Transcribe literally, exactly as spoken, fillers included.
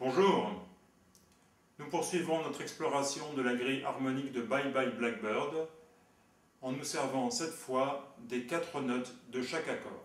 Bonjour. Nous poursuivons notre exploration de la grille harmonique de Bye Bye Blackbird en nous servant cette fois des quatre notes de chaque accord.